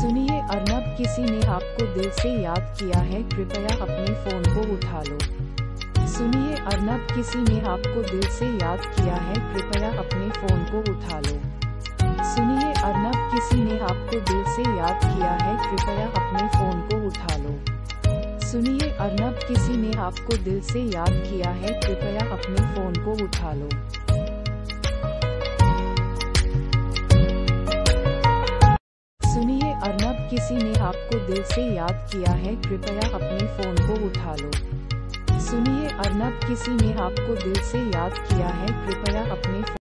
सुनिए अर्नब, किसी ने आपको दिल से याद किया है, कृपया अपने फोन को उठा लो। सुनिए अर्नब, किसी ने आपको दिल से याद किया है, कृपया अपने फोन को उठा लो। सुनिए अर्नब, किसी ने आपको दिल से याद किया है, कृपया अपने फोन को उठा लो। सुनिए अर्नब, किसी ने आपको दिल से याद किया है, कृपया अपने फोन को उठा लो। सुनिए अर्नब, किसी ने आपको दिल से याद किया है, कृपया अपने फोन को उठा लो। सुनिए अर्नब, किसी ने आपको दिल से याद किया है, कृपया अपने